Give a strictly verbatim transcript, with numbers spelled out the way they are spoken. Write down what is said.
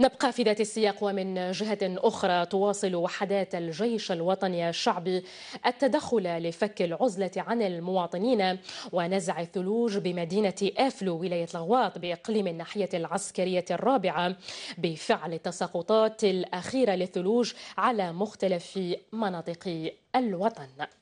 نبقى في ذات السياق. ومن جهة أخرى تواصل وحدات الجيش الوطني الشعبي التدخل لفك العزلة عن المواطنين ونزع الثلوج بمدينة أفلو ولاية الغواط بإقليم الناحية العسكرية الرابعة بفعل التساقطات الأخيرة للثلوج على مختلف مناطق الوطن.